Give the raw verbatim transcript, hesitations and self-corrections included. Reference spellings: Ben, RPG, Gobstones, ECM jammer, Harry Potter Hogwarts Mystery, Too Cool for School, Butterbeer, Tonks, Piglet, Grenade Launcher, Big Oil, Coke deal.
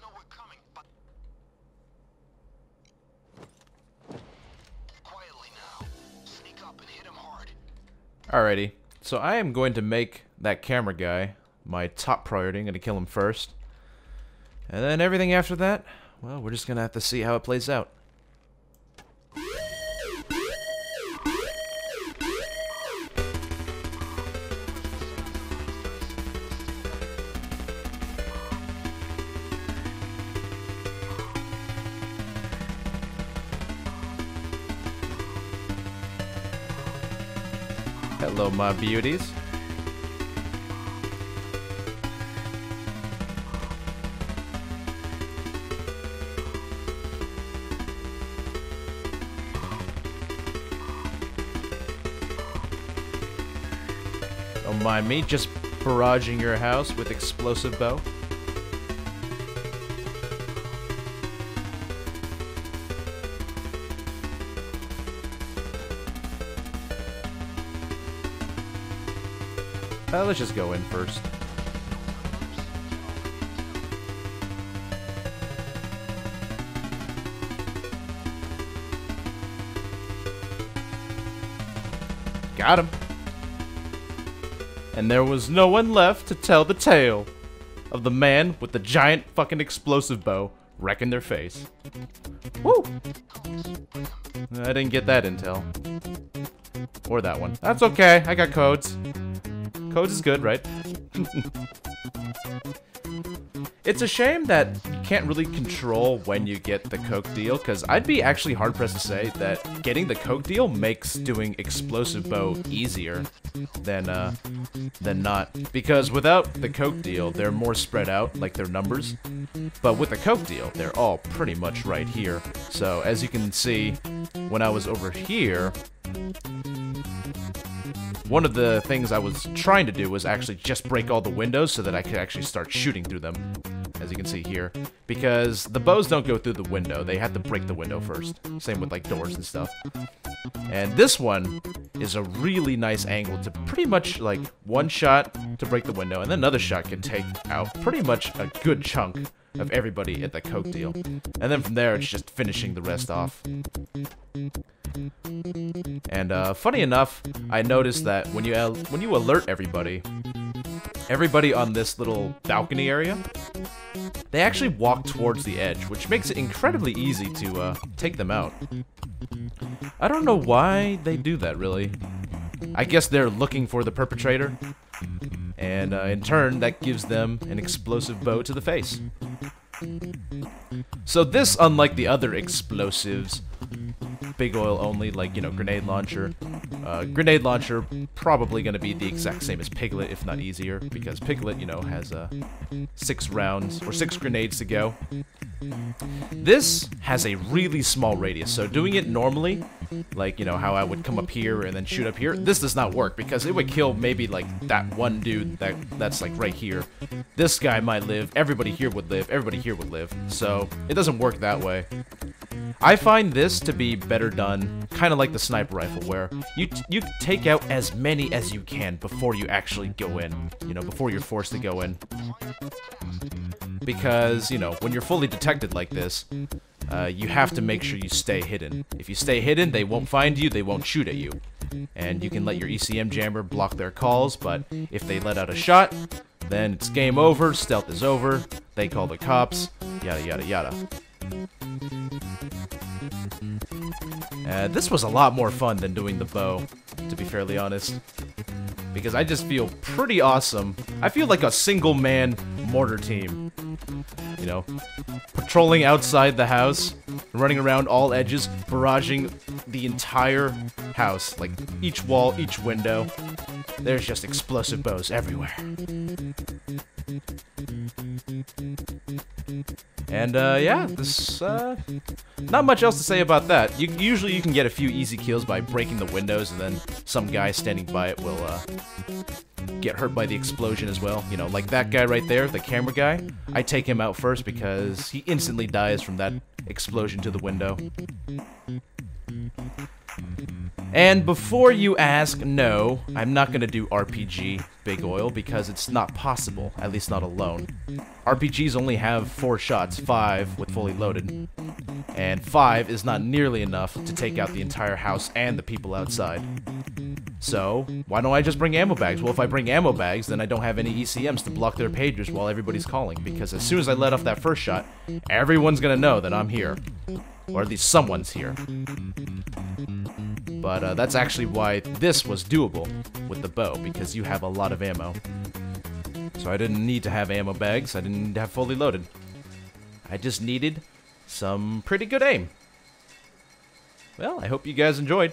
Cops know we're coming, but... Quietly now. Sneak up and hit him hard. Alrighty. So I am going to make that camera guy my top priority. I'm going to kill him first. And then everything after that, well, we're just going to have to see how it plays out. Hello, my beauties. Don't mind me, just barraging your house with explosive bow. Uh, let's just go in first. Got him. And there was no one left to tell the tale of the man with the giant fucking explosive bow wrecking their face. Woo! I didn't get that intel. Or that one. That's okay, I got codes. Codes is good, right? It's a shame that you can't really control when you get the Coke deal, because I'd be actually hard-pressed to say that getting the Coke deal makes doing explosive bow easier than, uh, than not. Because without the Coke deal, they're more spread out, like their numbers. But with the Coke deal, they're all pretty much right here. So, as you can see, when I was over here... One of the things I was trying to do was actually just break all the windows so that I could actually start shooting through them, as you can see here. Because the bows don't go through the window, they have to break the window first. Same with like doors and stuff. And this one is a really nice angle to pretty much like one shot to break the window, and then another shot can take out pretty much a good chunk of everybody at the Coke deal. And then from there, it's just finishing the rest off. And uh, funny enough, I noticed that when you al when you alert everybody, everybody on this little balcony area, they actually walk towards the edge, which makes it incredibly easy to uh, take them out. I don't know why they do that, really. I guess they're looking for the perpetrator, and uh, in turn, that gives them an explosive bow to the face. So this, unlike the other explosives, Big Oil only, like, you know, Grenade Launcher. Uh, grenade Launcher, probably going to be the exact same as Piglet, if not easier, because Piglet, you know, has uh, six rounds, or six grenades to go. This has a really small radius, so doing it normally, like, you know, how I would come up here and then shoot up here, this does not work, because it would kill maybe, like, that one dude that that's, like, right here. This guy might live, everybody here would live, everybody here would live, so it doesn't work that way. I find this to be better done, kind of like the sniper rifle, where you you take out as many as you can before you actually go in, you know, before you're forced to go in. Because, you know, when you're fully detected like this, uh, you have to make sure you stay hidden. If you stay hidden, they won't find you, they won't shoot at you. And you can let your E C M jammer block their calls, but if they let out a shot, then it's game over, stealth is over, they call the cops, yada yada yada. Uh, this was a lot more fun than doing the bow, to be fairly honest, because I just feel pretty awesome. I feel like a single-man mortar team, you know, patrolling outside the house, running around all edges, barraging the entire house, like each wall, each window. There's just explosive bows everywhere. And, uh, yeah, this, uh, not much else to say about that. You, usually you can get a few easy kills by breaking the windows, and then some guy standing by it will, uh, get hurt by the explosion as well. You know, like that guy right there, the camera guy. I take him out first because he instantly dies from that explosion to the window. And before you ask, no, I'm not gonna do R P G Big Oil because it's not possible, at least not alone. R P Gs only have four shots, five with fully loaded. And five is not nearly enough to take out the entire house and the people outside. So, why don't I just bring ammo bags? Well, if I bring ammo bags, then I don't have any E C Ms to block their pagers while everybody's calling, because as soon as I let off that first shot, everyone's gonna know that I'm here. Or at least someone's here. But uh, that's actually why this was doable with the bow, because you have a lot of ammo. So I didn't need to have ammo bags, I didn't need to have fully loaded. I just needed some pretty good aim. Well, I hope you guys enjoyed.